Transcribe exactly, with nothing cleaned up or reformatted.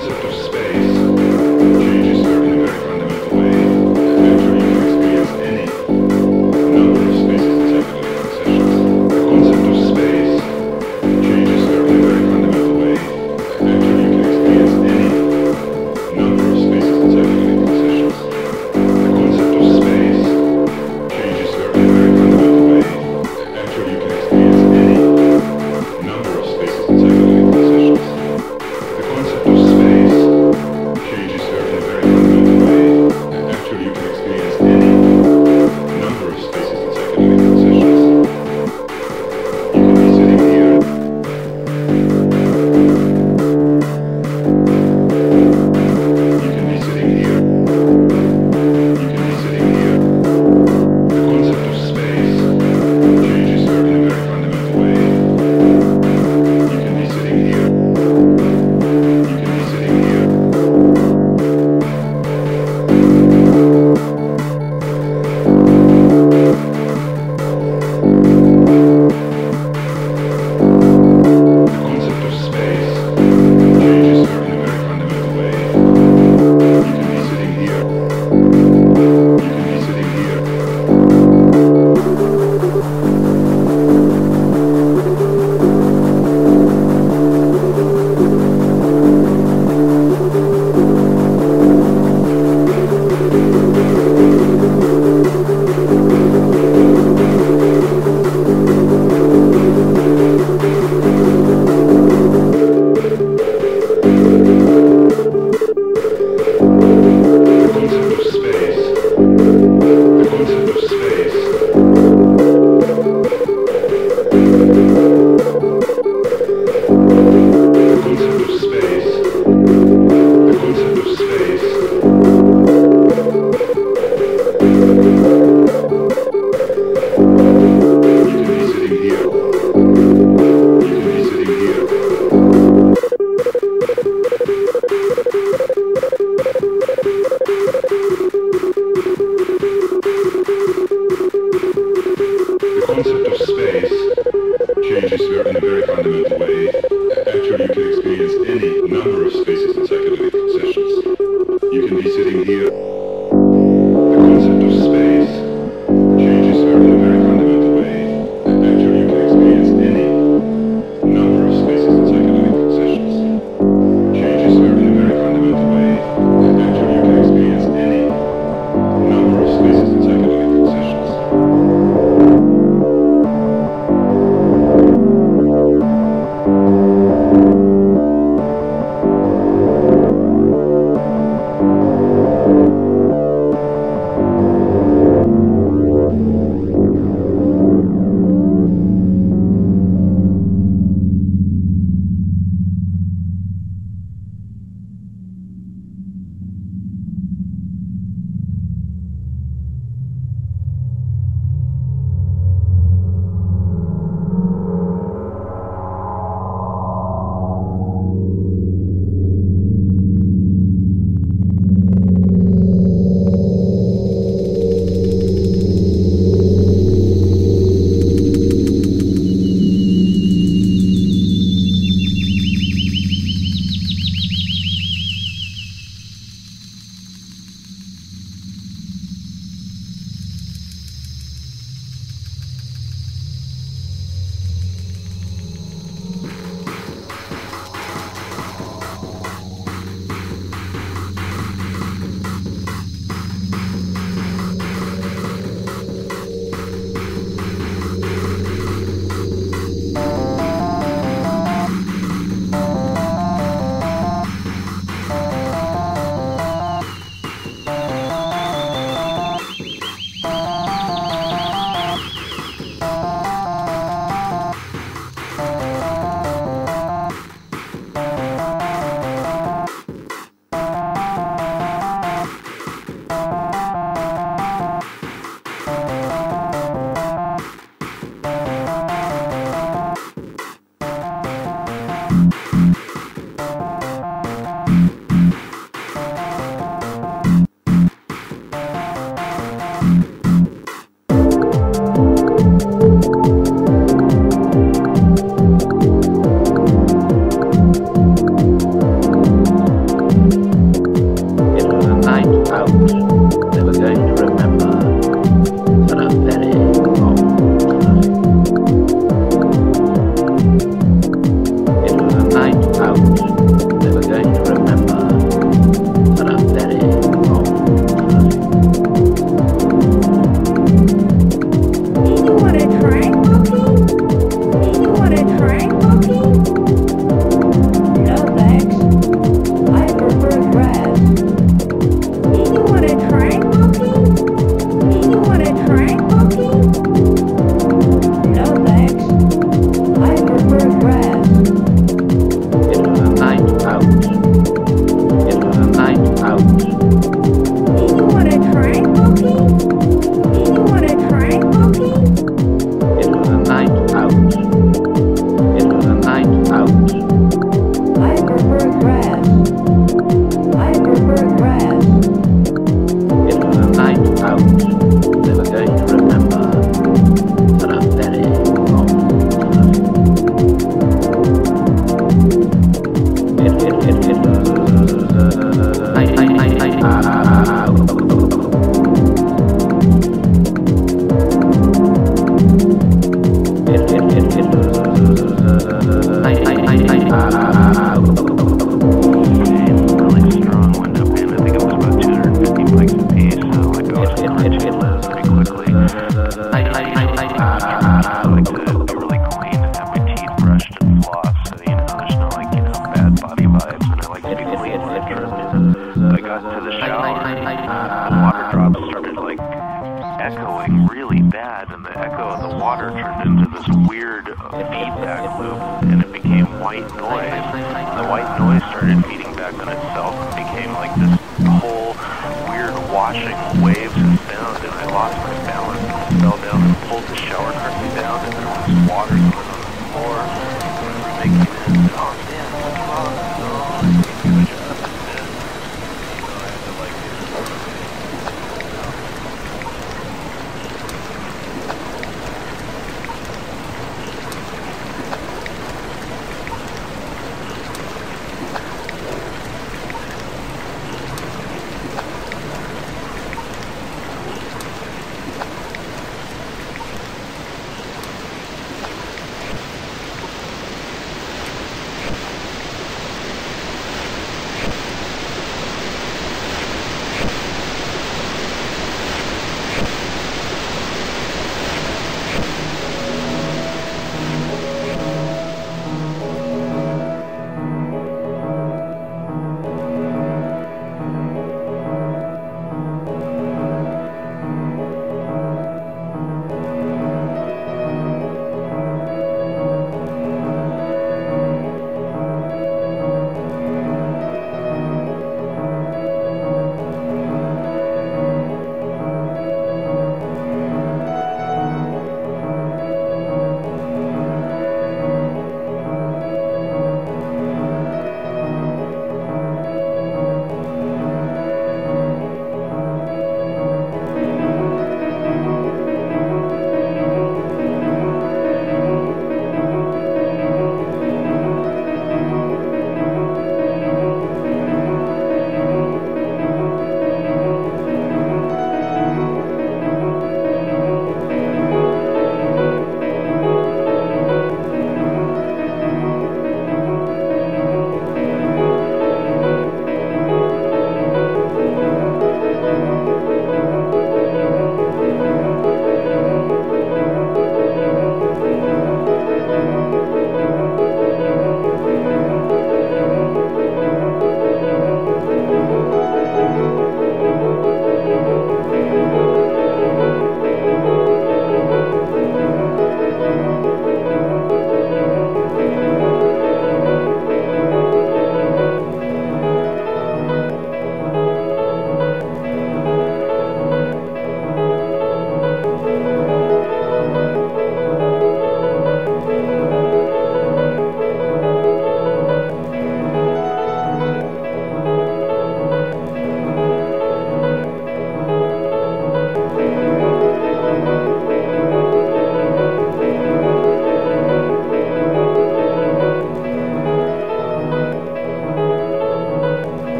concept of space changes in a very fundamental way after you can experience any number of spaces that happen in sessions. The concept of space changes in a very fundamental way after you can experience any number of spaces that happen in sessions. The concept of space changes in a very fundamental way after you can experience any number of spaces that happen in sessions. Thank you. out. Never going to remember. But I'm very calm. It was a night out. Never going to remember. But I'm very calm. Do you want to try, Pocky? Do you want to try, Pocky? No thanks. I prefer grass. Water on the floor, making it on the end.